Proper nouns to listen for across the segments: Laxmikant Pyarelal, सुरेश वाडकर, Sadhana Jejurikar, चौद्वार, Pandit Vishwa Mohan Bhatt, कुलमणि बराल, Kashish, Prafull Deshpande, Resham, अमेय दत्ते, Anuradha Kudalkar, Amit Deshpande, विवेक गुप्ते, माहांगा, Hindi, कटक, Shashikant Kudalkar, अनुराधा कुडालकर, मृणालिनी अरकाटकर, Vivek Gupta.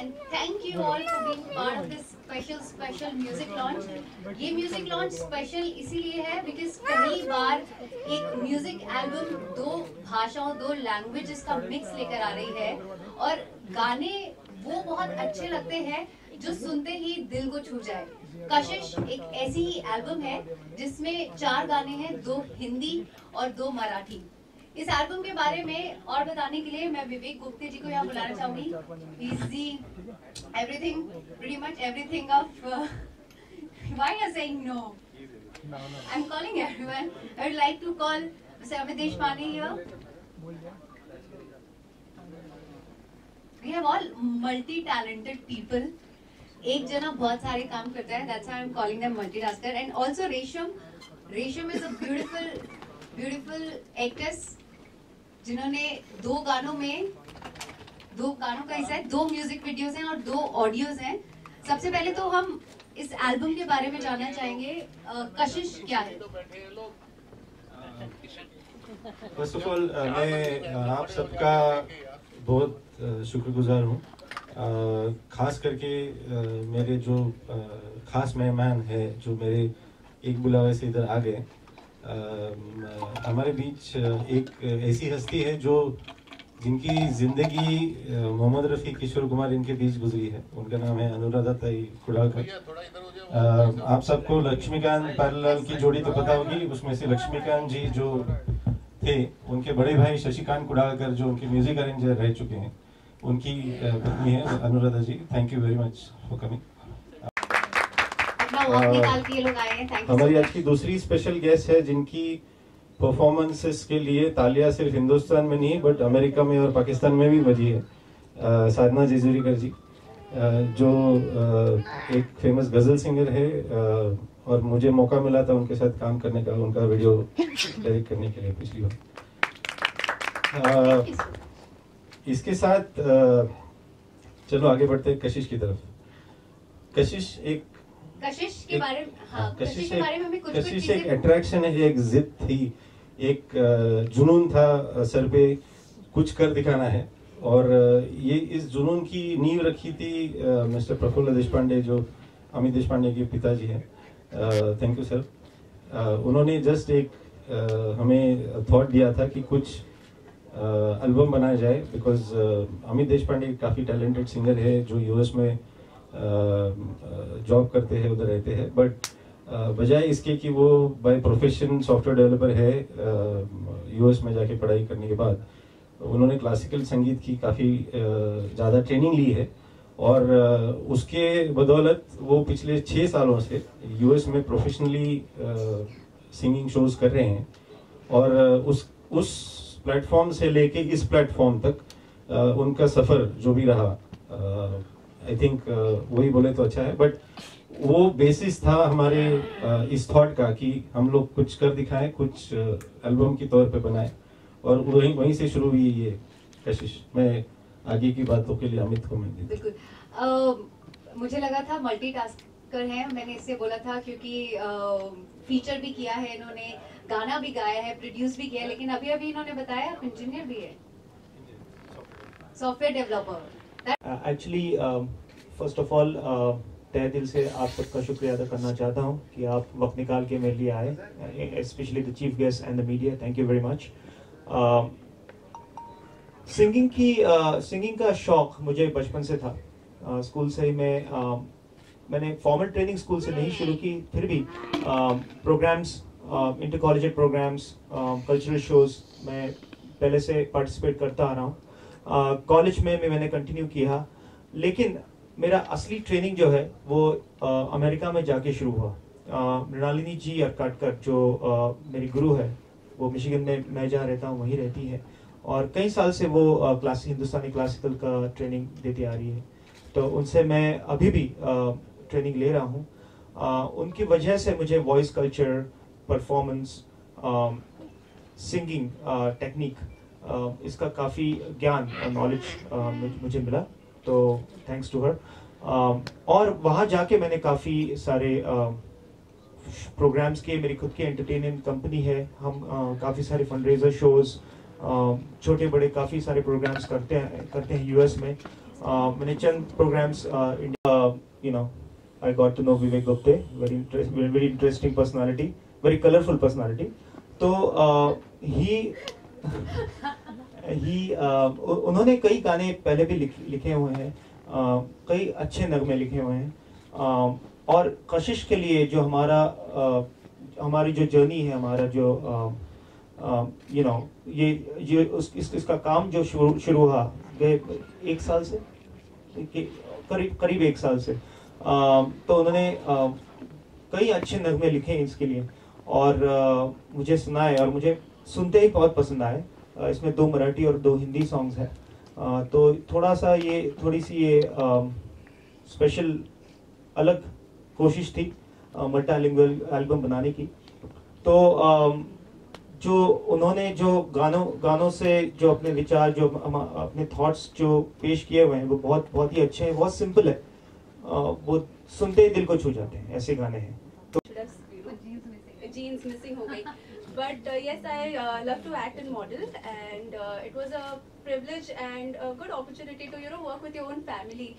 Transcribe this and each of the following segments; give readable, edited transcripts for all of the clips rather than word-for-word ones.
and thank you all for being part of this special music launch. ये music launch special इसीलिए है because पहली बार एक music album दो भाषाओं दो languages का mix लेकर आ रही है और गाने वो बहुत अच्छे लगते हैं जो सुनते ही दिल को छू जाए. कशिश एक ऐसी ही एल्बम है जिसमें 4 गाने हैं, 2 हिंदी और 2 मराठी. इस एल्बम के बारे में और बताने के लिए मैं विवेक गुप्ते जी को यहाँ बुलाना चाहूंगी. He is the everything, pretty much everything of. Why are you saying no? I'm calling everyone. I would like to call Mr. Amit Deshpande here. We have all multi-talented people. एक जना बहुत सारे काम करता है. That's why I'm calling them multitasker. And also Resham. Resham is a beautiful actress जिन्होंने 2 गानों का हिस्सा है, 2 म्यूजिक वीडियोस हैं और 2 ऑडियोज हैं. सबसे पहले तो हम इस एल्बम के बारे में जानना चाहेंगे. कशिश क्या है? फर्स्ट ऑफ ऑल मैं आप सबका बहुत शुक्रगुजार हूँ, खास करके मेरे जो खास मेहमान है जो मेरे एक बुलावे से इधर आ गए. हमारे बीच एक ऐसी हस्ती है जो जिनकी ज़िंदगी मोहम्मद रफ़ी किशोर कुमार इनके बीच गुजरी है. उनका नाम है अनुराधा कुडालकर. आप सबको लक्ष्मीकांत प्यारेलाल की जोड़ी तो पता होगी. उसमें से लक्ष्मीकांत जी जो थे उनके बड़े भाई शशिकांत कुडालकर जो उनके म्यूजिक अरेंजर रह चुके हैं उनकी पत्नी है Anuradha ji. Thank you very much for coming. हमारी आज की दूसरी स्पेशल गेस्ट है जिनकी परफॉर्मेंसेस के लिए तालियां सिर्फ हिंदुस्तान में नहीं बट अमेरिका में और पाकिस्तान में भी बजी है. साधना जेजुरीकर जी जो एक फेमस गज़ल सिंगर है और मुझे मौका मिला था उनके साथ काम करने का, उनका वीडियो डायरेक्ट करने के लिए पिछली बार. इसके साथ चलो आगे बढ़ते हैं कशिश की तरफ. कशिश एक अट्रैक्शन है, एक जिद थी, एक जुनून था सर पे कुछ कर दिखाना है और ये इस जुनून की नींव रखी थी मिस्टर प्रफुल्ल देशपांडे जो अमित देशपांडे के पिताजी हैं. Thank you sir. उन्होंने जस्ट एक हमें थॉट दिया था कि कुछ एल्बम बनाया जाए बिकॉज अमित देशपांडे काफ़ी टैलेंटेड सिंगर है जो यूएस में जॉब करते हैं, उधर रहते हैं. बट बजाय इसके कि वो बाय प्रोफेशन सॉफ्टवेयर डेवलपर है, यूएस में जाके पढ़ाई करने के बाद उन्होंने क्लासिकल संगीत की काफ़ी ज़्यादा ट्रेनिंग ली है और उसके बदौलत वो पिछले 6 सालों से यूएस में प्रोफेशनली सिंगिंग शोज़ कर रहे हैं और उस प्लेटफॉर्म से लेके इस प्लेटफॉर्म तक उनका सफ़र जो भी रहा, आई थिंक वही बोले तो अच्छा है. बट वो बेसिस था हमारे इस थॉट का कि हम लोग कुछ कर दिखाएं, कुछ एल्बम की तौर पे बनाएं और वहीं से शुरू हुई ये कशिश. मैं आगे की बातों के लिए अमित को मैं बिल्कुल मुझे लगा था मल्टीटास्कर हैं, मैंने इससे बोला था क्योंकि फीचर भी किया है इन्होंने, गाना भी गाया है, प्रोड्यूस भी किया है, लेकिन अभी अभी इन्होंने बताया आप इंजीनियर भी है, software developer. Actually first of all तहे दिल से आप सबका शुक्रिया अदा करना चाहता हूँ कि आप वक्त निकाल के मेरे लिए आए, specially the chief guest and the media. Thank you very much. Singing का शौक़ मुझे बचपन से था. स्कूल से ही मैंने फॉर्मल ट्रेनिंग स्कूल से नहीं शुरू की, फिर भी programmes, inter college programmes, cultural shows मैं पहले से पार्टिसिपेट करता आ रहा हूँ. कॉलेज में मैंने कंटिन्यू किया लेकिन मेरा असली ट्रेनिंग जो है वो अमेरिका में जाके शुरू हुआ. मृणालिनी जी अरकाटकर जो मेरी गुरु है वो मिशिगन में मैं जहाँ रहता हूँ वहीं रहती है और कई साल से वो हिंदुस्तानी क्लासिकल का ट्रेनिंग देती आ रही है. तो उनसे मैं अभी भी ट्रेनिंग ले रहा हूँ. उनकी वजह से मुझे voice culture, performance, singing technique, इसका काफ़ी ज्ञान और नॉलेज मुझे मिला. तो थैंक्स टू हर. और वहाँ जाके मैंने काफ़ी सारे प्रोग्राम्स किए. मेरी खुद की एंटरटेनमेंट कंपनी है, हम काफ़ी सारे फंड रेजर शोज़, छोटे बड़े काफ़ी सारे प्रोग्राम्स करते हैं यूएस में मैंने चंद programs I got to know Vivek Gupta, very interesting personality, very colorful personality. तो उन्होंने कई गाने पहले भी लिखे हुए हैं, कई अच्छे नगमे लिखे हुए हैं, और कशिश के लिए जो हमारी जो जर्नी है, हमारा जो इसका काम जो शुरू हुआ गए एक साल से, करीब एक साल से, तो उन्होंने कई अच्छे नगमे लिखे इसके लिए और मुझे सुनाए और मुझे सुनते ही बहुत पसंद आए। इसमें 2 मराठी और 2 हिंदी सॉन्ग्स हैं, तो थोड़ी सी ये स्पेशल अलग कोशिश थी मल्टीलिंगुअल एल्बम बनाने की। तो जो उन्होंने जो गानों से जो अपने विचार, जो अपने थॉट्स जो पेश किए हुए हैं, वो बहुत ही अच्छे हैं, बहुत सिंपल है, वो सुनते ही दिल को छू जाते हैं, ऐसे गाने हैं। तो jeans missing ho gayi, but yes, I love to act and model, and it was a privilege and a good opportunity to work with your own family,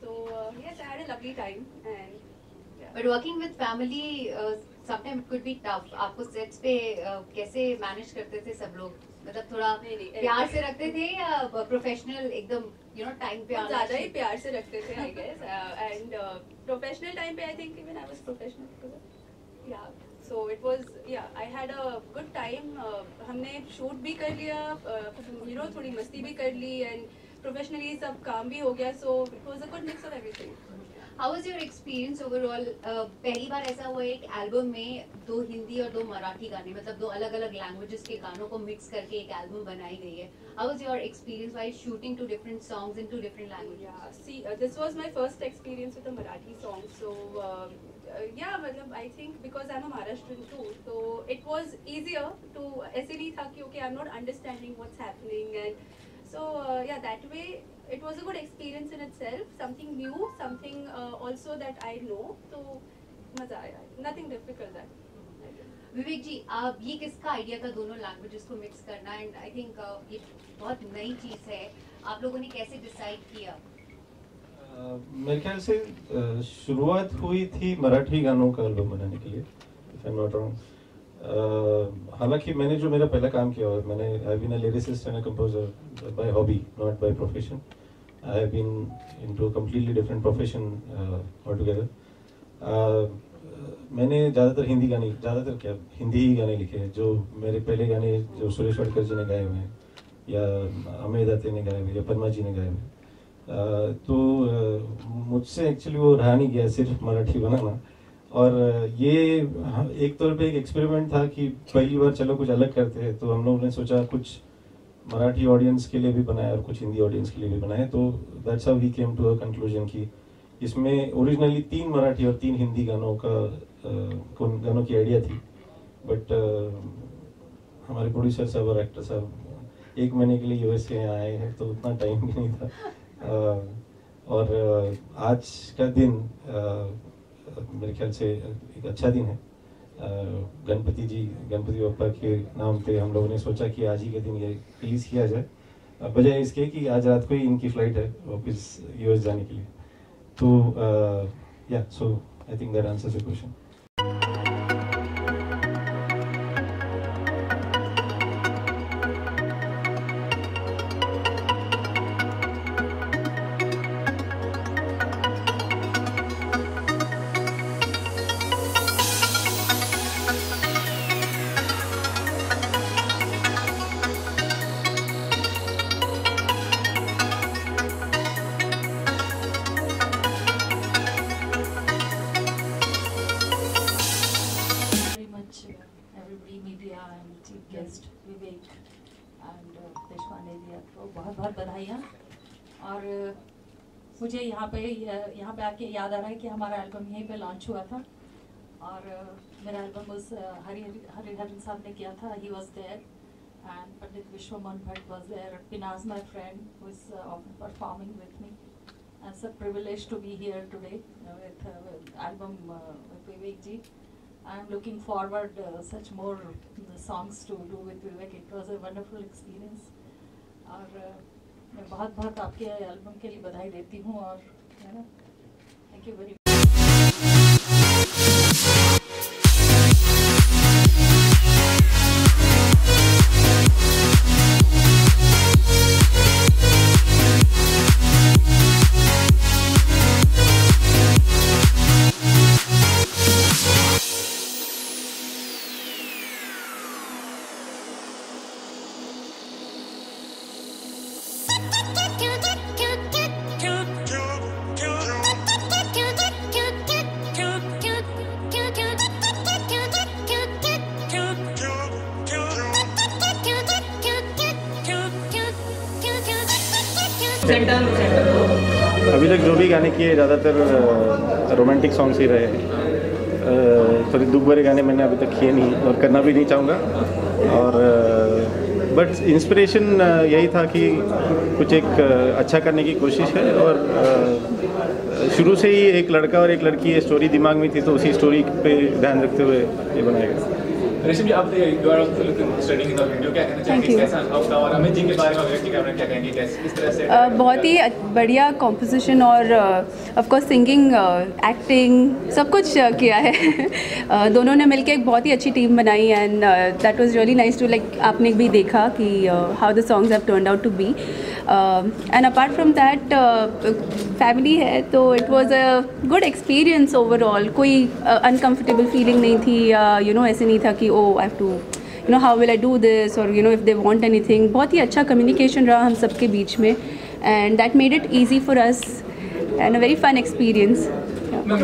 so yes, I had a lovely time, and yeah. But working with family sometimes it could be tough. aapko sets pe kaise manage karte the sab log, matlab thoda pyar se rakhte the ya professional ekdam time pe zyada hi pyar se rakhte the, I guess, and professional time pe I think even I was professional because yeah, so it was, yeah, I had a good time. हमने shoot भी कर लिया, थोड़ी मस्ती भी कर ली, and professionally सब काम भी हो गया, so it was a good mix of everything. How was your experience overall? पहली बार ऐसा हुआ एक एल्बम में 2 हिंदी और 2 मराठी गाने, मतलब 2 अलग-अलग लैंग्वेजेस के गानों को मिक्स करके एक एल्बम बनाई गई है। How was your experience while shooting 2 different songs in 2 different languages? Yeah, see, this was my first experience with a Marathi song, so. Yeah, मतलब I think because I'm a Maharashtrian too, so it was easier to ऐसे नहीं था कि okay I'm not understanding what's happening, and so yeah, that way it was a good experience in itself, something new, something also that I know, so मजा आया, nothing difficult that. विवेक जी, आप ये किसका idea था दोनों लैंग्वेजेस को mix करना, and I think ये बहुत नई चीज है, आप लोगों ने कैसे डिसाइड किया? मेरे ख्याल से शुरुआत हुई थी मराठी गानों का एल्बम बनाने के लिए, if I am not wrong. हालांकि मैंने जो मेरा पहला काम किया, और मैंने I been a lyricist and a composer by hobby, not by profession. I have been into a completely different profession all together. मैंने ज़्यादातर हिंदी ही गाने लिखे, जो मेरे पहले गाने जो सुरेश वाडकर जी ने गाए हुए हैं, या अमेय दत्ते ने गाए हुए, या पद्मा जी ने गाए हुए। तो मुझसे एक्चुअली वो रहा नहीं गया सिर्फ मराठी बनाना, और ये एक तौर पे एक एक्सपेरिमेंट था कि पहली बार चलो कुछ अलग करते हैं, तो हम लोगों ने सोचा कुछ मराठी ऑडियंस के लिए भी बनाया और कुछ हिंदी ऑडियंस के लिए भी बनाया। तो that's how we came to a conclusion कि इसमें ओरिजिनली 3 मराठी और 3 हिंदी गानों की आइडिया थी, बट हमारे प्रोड्यूसर साहब और एक्टर साहब 1 महीने के लिए USA आए हैं, तो उतना टाइम भी नहीं था। और आज का दिन मेरे ख्याल से एक अच्छा दिन है। गणपति बप्पा के नाम पे हम लोगों ने सोचा कि आज ही के दिन ये रिलीज किया जाए, बजाय इसके कि आज रात को ही इनकी फ्लाइट है वापस US जाने के लिए। तो या, so I think that answers the question. मुझे यहाँ पे आके याद आ रहा है कि हमारा एल्बम यहीं पे लॉन्च हुआ था, और मेरा एल्बम उस हरिहरन साहब ने किया था। He was there and Pandit Vishwa Mohan Bhatt was there, Pinaz my friend who is often performing with me, and it's a privilege to be here today with album with Vivek ji. I am looking forward such more songs to do with Vivek. It was a wonderful experience, और मैं बहुत बहुत आपके album के लिए बधाई देती हूँ और है ना, थैंक यू वेरी मच। अभी तक जो भी गाने किए ज़्यादातर रोमांटिक सॉन्ग्स ही रहे हैं। थोड़े दुख भरे गाने मैंने अभी तक किए नहीं और करना भी नहीं चाहूँगा। और बट इंस्पिरेशन यही था कि कुछ एक अच्छा करने की कोशिश है। और शुरू से ही एक लड़का और एक लड़की ये स्टोरी दिमाग में थी, तो उसी स्टोरी पे ध्यान रखते हुए ये बनाएगा। रेशम जी, आप you are studying in the video, क्या कहना चाहेंगे कैसा अनुभव था और अमित जी के बारे में व्यक्ति कैमरा क्या कहेंगे, कैसे किस तरह से? बहुत ही बढ़िया कॉम्पोजिशन और ऑफ कोर्स सिंगिंग, एक्टिंग सब कुछ किया है। दोनों ने मिलकर एक बहुत ही अच्छी टीम बनाई and that was really nice to like आपने भी देखा कि how the songs have turned out to be. And apart from that family है तो it was a good experience overall. कोई अनकंफर्टेबल फीलिंग नहीं थी या यू नो ऐसे नहीं था कि oh I have to you know how will I do this or you know if they want anything। बहुत ही अच्छा communication रहा हम सबके बीच में and that made it easy for us and a very fun experience। सो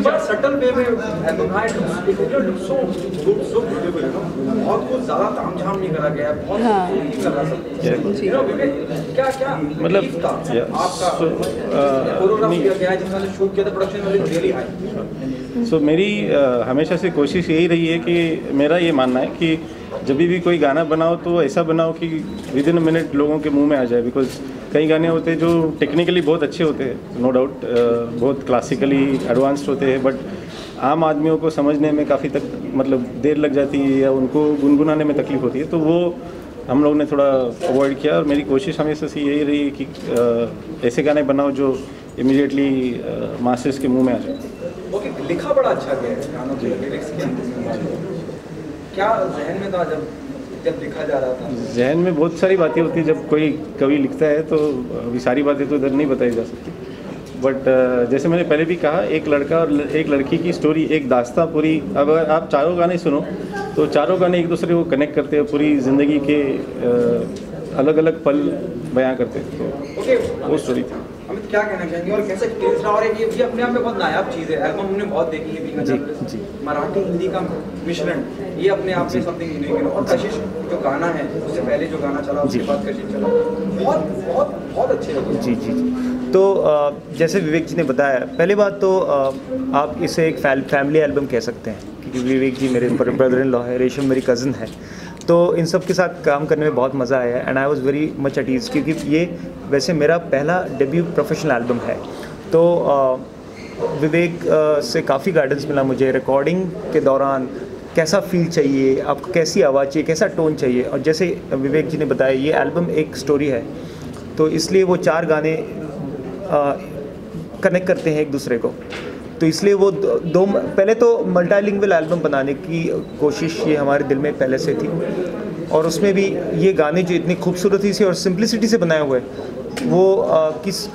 मेरी हमेशा से कोशिश यही रही है कि मेरा ये मानना है कि जब भी कोई गाना बनाओ तो ऐसा बनाओ कि विद इन अ मिनट लोगों के मुंह में आ जाए। बिकॉज कई गाने होते हैं जो टेक्निकली बहुत अच्छे होते हैं, नो डाउट बहुत क्लासिकली एडवांस्ड होते हैं, बट आम आदमियों को समझने में काफ़ी तक मतलब देर लग जाती है या उनको गुनगुनाने में तकलीफ होती है। तो वो हम लोग ने थोड़ा अवॉइड किया। और मेरी कोशिश हमेशा से यही रही कि ऐसे गाने बनाओ जो इमीडिएटली मास्टर्स के मुँह में आ जाए। ओके, लिखा बड़ा अच्छा गया, क्या जहन में था जब लिखा जा रहा था? जहन में बहुत सारी बातें होती हैं। जब कोई कवि लिखता है तो अभी सारी बातें तो उधर नहीं बताई जा सकती, बट जैसे मैंने पहले भी कहा, एक लड़का और एक लड़की की स्टोरी, एक दास्ता पूरी। अगर आप चारों गाने सुनो तो चारों गाने एक दूसरे को कनेक्ट करते हैं, पूरी ज़िंदगी के अलग अलग पल बयां करते हैं। तो वो स्टोरी थी। अमित, क्या कहना चाहेंगे और कैसे एक्सपीरियंस रहा? और ये अपने आप में बहुत नायाब चीज़ है, एल्बम हमने बहुत देखी है, जी मराठी हिंदी का मिश्रण, ये अपने आप में समथिंग यूनिक। और कशिश जो गाना है, उससे पहले जो गाना चला उसके बाद कशिश चला, बहुत बहुत बहुत अच्छे लगे। जी जी। तो जैसे विवेक जी ने बताया, पहली बात तो आप इसे एक फैमिली एल्बम कह सकते हैं, क्योंकि विवेक जी मेरे ब्रदर इन लॉ है, रेशम मेरी कज़न है, तो इन सब के साथ काम करने में बहुत मज़ा आया and I was very much at ease, क्योंकि ये वैसे मेरा पहला डेब्यू प्रोफेशनल एल्बम है। तो विवेक से काफ़ी गाइडेंस मिला मुझे रिकॉर्डिंग के दौरान, कैसा फील चाहिए आपको, कैसी आवाज़ चाहिए, कैसा टोन चाहिए। और जैसे विवेक जी ने बताया, ये एल्बम एक स्टोरी है, तो इसलिए वो चार गाने कनेक्ट करते हैं एक दूसरे को। तो इसलिए वो दो पहले तो मल्टीलिंगुअल एल्बम बनाने की कोशिश ये हमारे दिल में पहले से थी, और उसमें भी ये गाने जो इतनी खूबसूरती से और सिंप्लिसिटी से बनाए हुए वो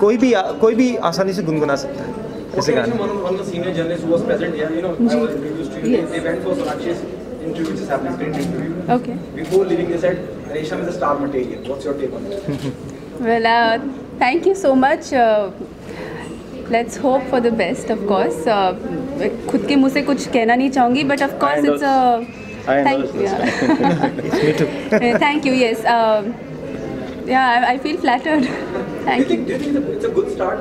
कोई भी आसानी से गुनगुना सकता है ऐसे गाने। Let's hope for the best, of course. खुद के मुँह से कुछ कहना नहीं चाहूँगी, but of course it's a thank you. Me too. Thank you. Yes. Yeah, I feel flattered. Thank you. It's a good start.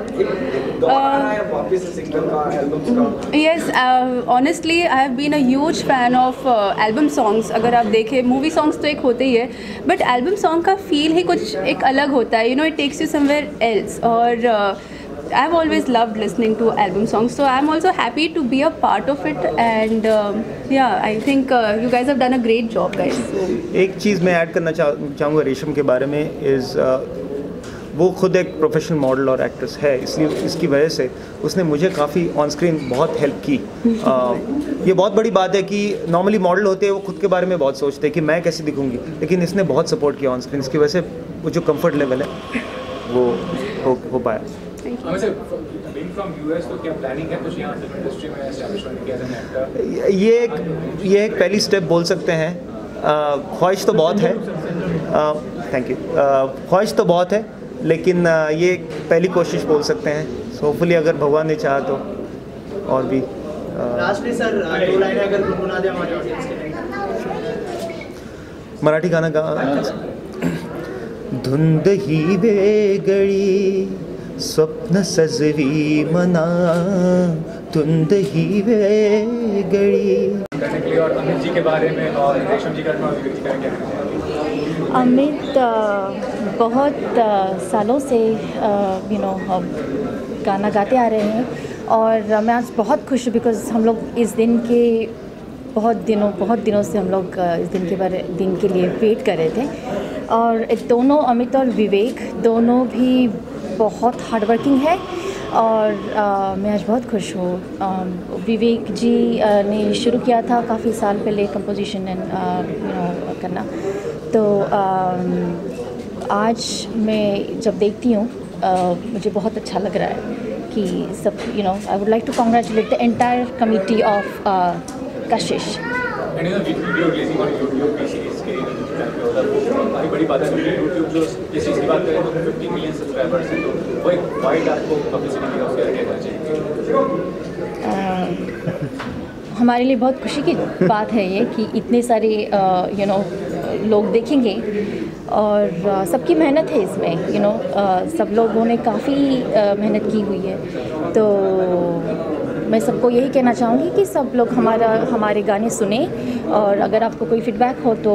Yes. Honestly, I have been a huge fan of album songs. अगर आप देखें, movie songs तो एक होते ही है, but album song का feel ही कुछ एक अलग होता है. You know, it takes you somewhere else. और I've always loved listening to album songs, so I'm also happy to be a part of it. And yeah, I think you guys have done a great job, guys. एक चीज़ मैं add करना चाहूँगा रेशम के बारे में, is वो खुद एक प्रोफेशनल मॉडल और एक्ट्रेस है, इसलिए इसकी वजह से उसने मुझे काफ़ी ऑन स्क्रीन बहुत हेल्प की। ये बहुत बड़ी बात है कि नॉर्मली मॉडल होते हैं वो खुद के बारे में बहुत सोचते हैं कि मैं कैसे दिखूंगी, लेकिन इसने बहुत सपोर्ट किया ऑन स्क्रीन, इसकी वजह से वो जो कंफर्ट लेवल है वो हो पाया। ये एक पहली स्टेप बोल सकते हैं। ख्वाहिश तो बहुत है, थैंक यू, ख्वाहिश तो बहुत है, लेकिन ये पहली कोशिश बोल सकते हैं। होपफुली अगर भगवान ने चाहा तो और भी। लास्ट में सर दो लाइनें अगर गुनगुना दें हमारे ऑडियंस के लिए, मराठी गाना गा। धुंद ही वेगळी स्वप्न सजवी मना, धुंद ही वेगळी। करने के लिए और अमित जी के बारे में और रेशम जी का क्या? अमित बहुत सालों से गाना गाते आ रहे हैं और मैं आज बहुत खुश हूँ बिकॉज हम लोग इस दिन के बहुत दिनों से हम लोग इस दिन के लिए वेट कर रहे थे। और दोनों अमित और विवेक दोनों भी बहुत हार्डवर्किंग है और मैं आज बहुत खुश हूँ। विवेक जी ने शुरू किया था काफ़ी साल पहले कंपोजिशन एंड करना, तो आज मैं जब देखती हूँ मुझे बहुत अच्छा लग रहा है कि सब I would like to congratulate the entire committee of Kashish. हमारे लिए बहुत खुशी की बात है ये कि इतने सारे लोग देखेंगे और सबकी मेहनत है इसमें, सब लोगों ने काफ़ी मेहनत की हुई है। तो मैं सबको यही कहना चाहूँगी कि सब लोग हमारे गाने सुने और अगर आपको कोई फीडबैक हो तो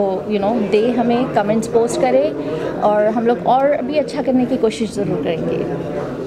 दे हमें, कमेंट्स पोस्ट करें और हम लोग और भी अच्छा करने की कोशिश ज़रूर करेंगे।